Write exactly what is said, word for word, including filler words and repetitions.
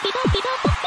PoPiPo PoPiPo